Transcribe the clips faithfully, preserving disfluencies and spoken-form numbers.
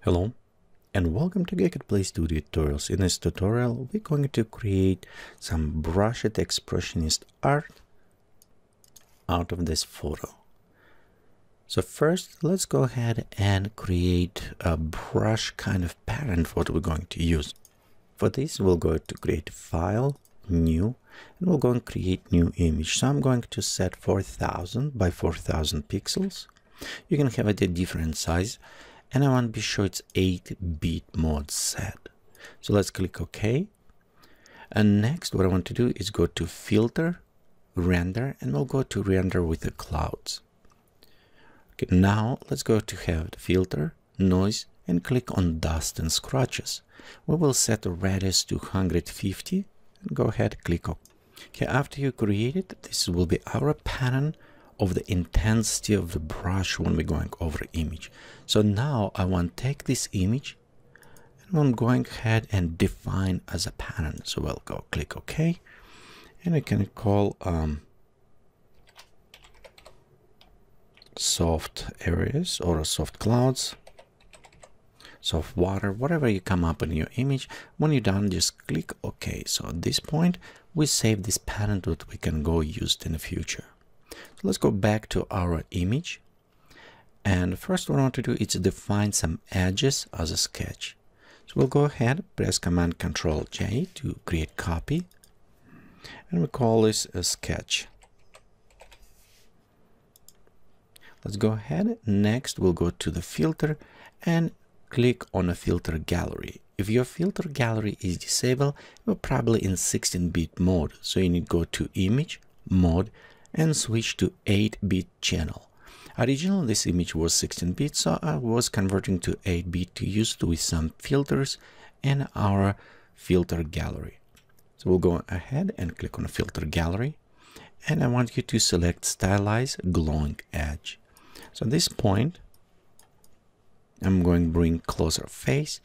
Hello and welcome to Geek and Play Studio tutorials. In this tutorial we're going to create some brushed expressionist art out of this photo. So first let's go ahead and create a brush kind of pattern for what we're going to use. For this we'll go to create file, new, and we'll go and create new image. So I'm going to set four thousand by four thousand pixels. You can have it a different size. And I want to be sure it's eight bit mode set. So let's click OK. And next, what I want to do is go to Filter, Render, and we'll go to Render with the Clouds. Okay, now let's go to have Filter, Noise, and click on Dust and Scratches. We will set the radius to one hundred fifty. And go ahead, click OK. Okay, after you create it, this will be our pattern of the intensity of the brush when we're going over image. So now I want to take this image and I'm going ahead and define as a pattern. So we'll go click OK, and I can call um, soft areas or soft clouds, soft water, whatever you come up in your image. When you're done, just click OK. So at this point, we save this pattern that we can go use it in the future. So let's go back to our image, and first what I want to do is define some edges as a sketch. So we'll go ahead, press Command Control J to create copy, and we call this a sketch. Let's go ahead, next we'll go to the filter and click on a filter gallery. If your filter gallery is disabled, you're probably in sixteen bit mode, so you need to go to Image, Mode, and switch to eight bit channel. Originally this image was sixteen bit, so I was converting to eight bit to use it with some filters in our filter gallery. So we'll go ahead and click on filter gallery, and I want you to select stylize glowing edge. So at this point I'm going to bring closer face.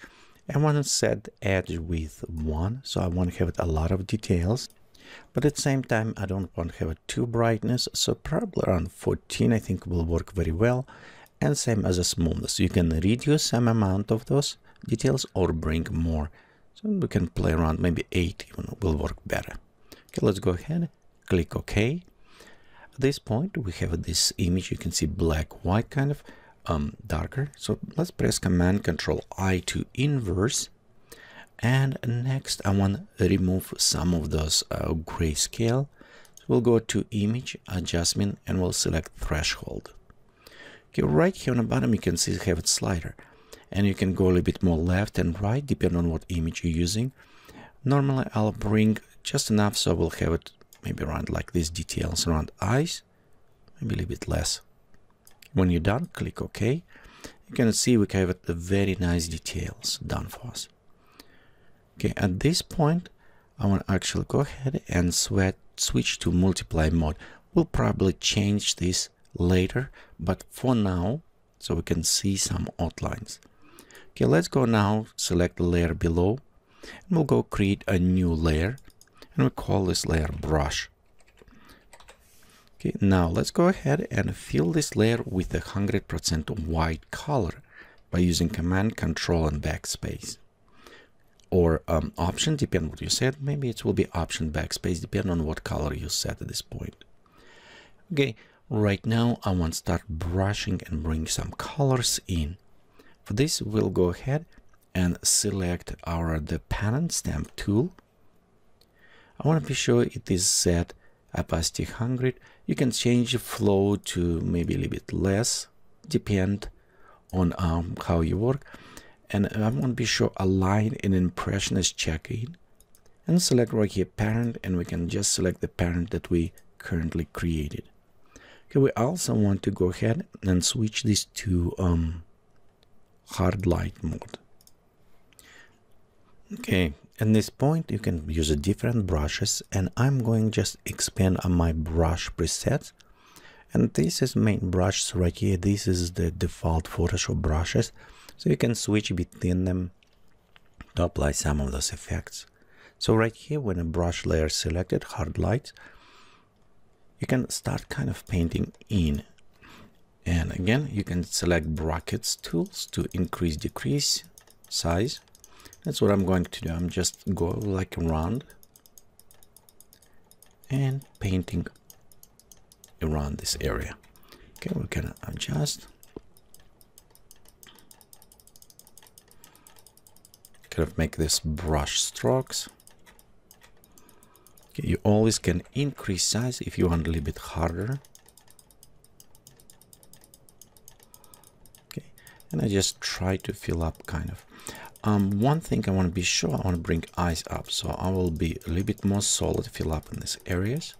I want to set the edge with one, so I want to have a lot of details. But at the same time, I don't want to have a too brightness, so probably around fourteen I think will work very well. And same as a smoothness, you can reduce some amount of those details or bring more. So we can play around, maybe eight even will work better. Okay, let's go ahead, click OK. At this point we have this image, you can see black, white, kind of um, darker. So let's press Command Control I to inverse. And next I want to remove some of those uh, grayscale. So we'll go to Image, Adjustment, and we'll select Threshold. Okay, right here on the bottom you can see have a slider. And you can go a little bit more left and right depending on what image you're using. Normally I'll bring just enough so we'll have it maybe around like these details around eyes, maybe a little bit less. When you're done, click OK. You can see we have the very nice details done for us. Okay, at this point, I want to actually go ahead and switch to multiply mode. We'll probably change this later, but for now, so we can see some outlines. Okay, let's go now, select the layer below, and we'll go create a new layer, and we'll call this layer brush. Okay, now let's go ahead and fill this layer with a one hundred percent white color by using Command, Control, and Backspace. Or um, option, depending on what you set. Maybe it will be option backspace, depending on what color you set at this point. Okay, right now I want to start brushing and bring some colors in. For this, we'll go ahead and select our the pattern stamp tool. I want to be sure it is set opacity one hundred. You can change the flow to maybe a little bit less, depend on um, how you work. And I want to be sure align and impression is checked in, and select right here parent, and we can just select the parent that we currently created. Okay, we also want to go ahead and switch this to um, hard light mode. Okay, at this point you can use different brushes, and I'm going just expand on my brush presets. And this is main brushes right here. This is the default Photoshop brushes. So you can switch between them to apply some of those effects. So right here, when a brush layer is selected, hard lights, you can start kind of painting in. And again, you can select brackets tools to increase, decrease size. That's what I'm going to do. I'm just go like around and painting around this area. Okay, we can adjust. Kind of make this brush strokes. Okay, you always can increase size if you want a little bit harder. Okay, and I just try to fill up kind of. Um, one thing I want to be sure, I want to bring eyes up, so I will be a little bit more solid, fill up in these areas.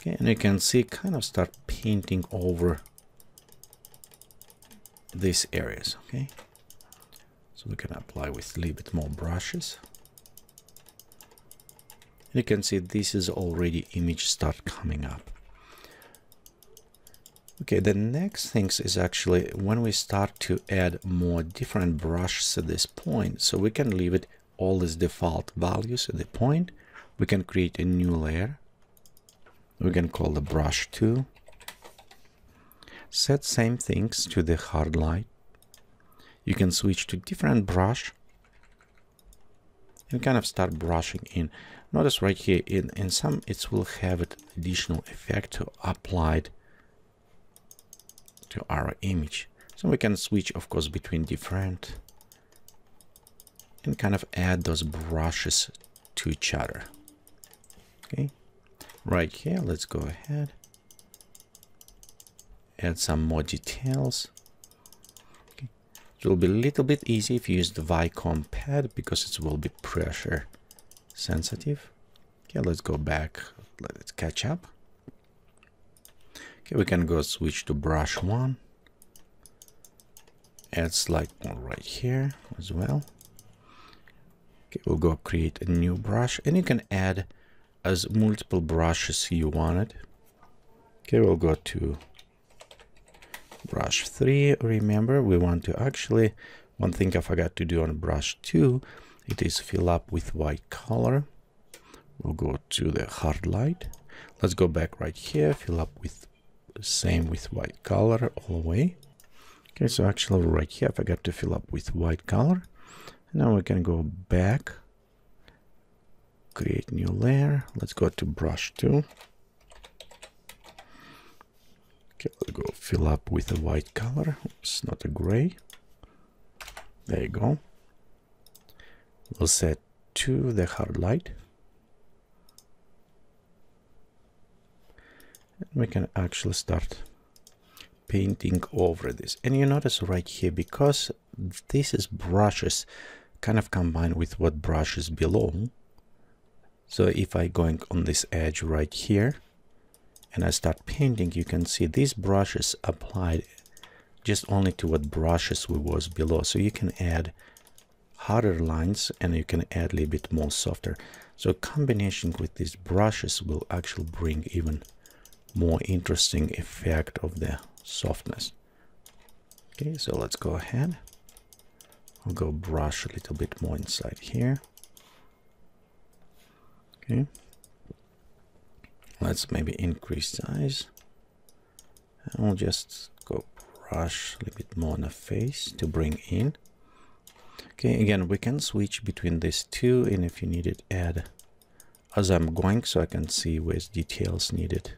Okay, and you can see kind of start painting over these areas. Okay, so we can apply with a little bit more brushes. You can see this is already image start coming up. Okay, the next things is actually when we start to add more different brushes at this point, so we can leave it all as default values at the point. We can create a new layer. We can call the brush two. Set same things to the hard light. You can switch to different brush and kind of start brushing in. Notice right here in, in some it will have an additional effect to applied to our image. So we can switch, of course, between different and kind of add those brushes to each other. Okay, right here, let's go ahead, add some more details. Okay. It will be a little bit easy if you use the Wacom pad because it will be pressure sensitive. Okay, let's go back, let it catch up. Okay, we can go switch to brush one, add slight more right here as well. Okay, we'll go create a new brush and you can add as multiple brushes you wanted. Okay, we'll go to brush three. Remember, we want to actually, one thing I forgot to do on brush two, it is fill up with white color. We'll go to the hard light. Let's go back right here, fill up with same with white color all the way. Okay, so actually right here I forgot to fill up with white color. Now we can go back, create new layer. Let's go to brush two. Okay, let's go fill up with a white color. Oops, not a gray. There you go. We'll set to the hard light. We can actually start painting over this. And you notice right here, because this is brushes kind of combined with what brushes belong. So if I going on this edge right here and I start painting, you can see these brushes applied just only to what brushes we was below. So you can add harder lines and you can add a little bit more softer. So combination with these brushes will actually bring even more interesting effect of the softness. Okay, so let's go ahead. I'll go brush a little bit more inside here. Okay. Let's maybe increase size. And we'll just go brush a little bit more on the face to bring in. Okay, again, we can switch between these two, and if you need it, add as I'm going so I can see where's details needed.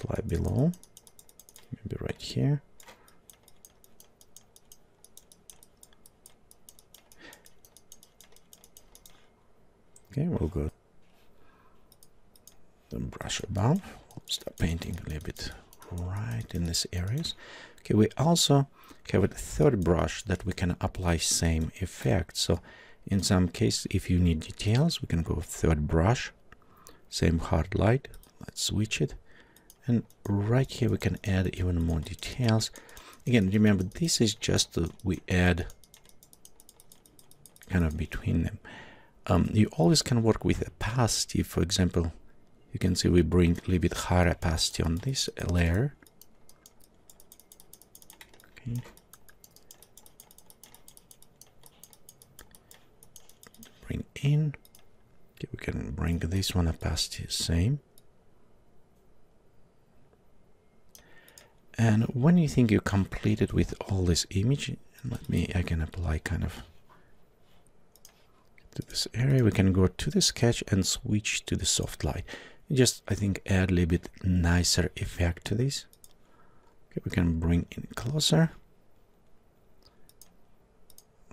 Apply below, maybe right here. Okay, we'll go the brush above. We'll start painting a little bit right in these areas. Okay, we also have a third brush that we can apply same effect. So in some cases, if you need details, we can go with third brush, same hard light. Let's switch it. And right here, we can add even more details. Again, remember, this is just the, we add kind of between them. Um, you always can work with opacity. For example, you can see we bring a little bit higher opacity on this layer. Okay. Bring in. Okay, we can bring this one opacity same. And when you think you're completed with all this image, let me, I can apply kind of to this area. We can go to the sketch and switch to the soft light. Just, I think, add a little bit nicer effect to this. Okay, we can bring in closer.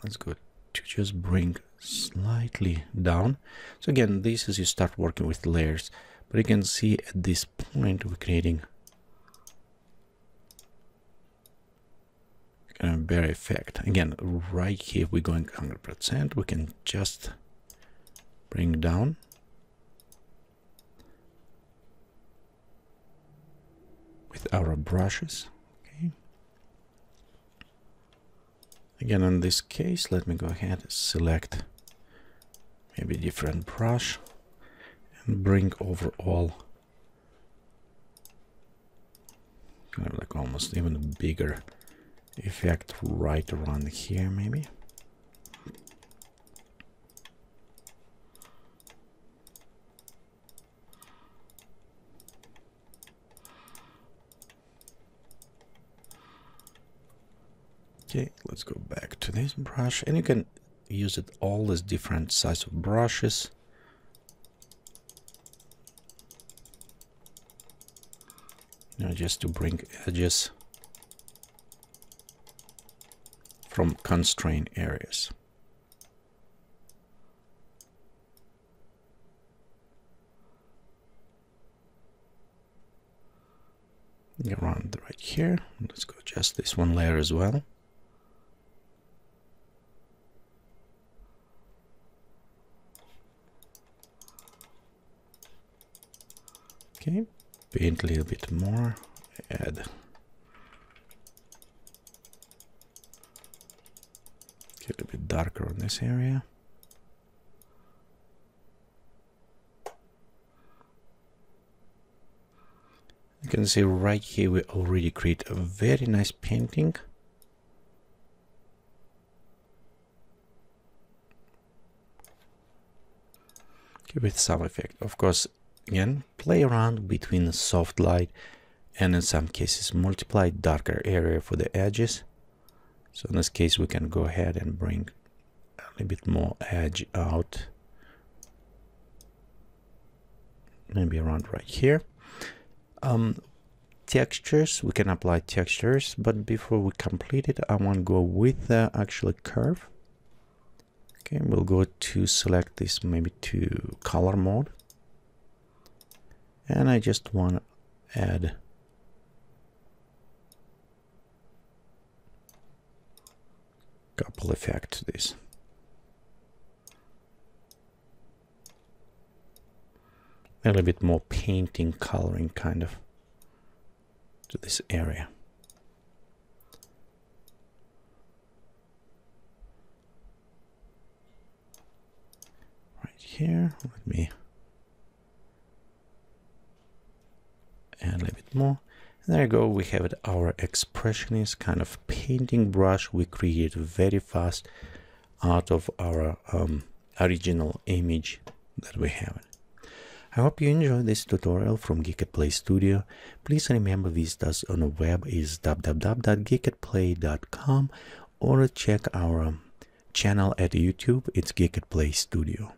Let's go to just bring slightly down. So again, this is you start working with layers, but you can see at this point we're creating a bare effect. Again, right here we're going one hundred percent. We can just bring down. With our brushes. Okay. Again, in this case, let me go ahead, select maybe different brush and bring over all, kind of like almost even bigger effect right around here, maybe. Okay, let's go back to this brush, and you can use it all as different size of brushes. You know, just to bring edges from constrained areas. Around right here, let's go just this one layer as well. Okay, paint a little bit more, add. Get a little bit darker on this area. You can see right here we already create a very nice painting. Okay, with some effect, of course. Again, play around between the soft light and in some cases multiply darker area for the edges. So in this case we can go ahead and bring a little bit more edge out, maybe around right here. Um, textures, we can apply textures, but before we complete it I want to go with the actual curve. Okay, we'll go to select this maybe to color mode. And I just want to add a couple effects to this. A little bit more painting, coloring kind of to this area. Right here, let me and a little bit more. And there you go, we have it, our expressionist kind of painting brush we created very fast out of our um, original image that we have. I hope you enjoyed this tutorial from Geek and Play Studio. Please remember, visit us on the web is w w w dot geek and play dot com or check our channel at YouTube, it's Geek and Play Studio.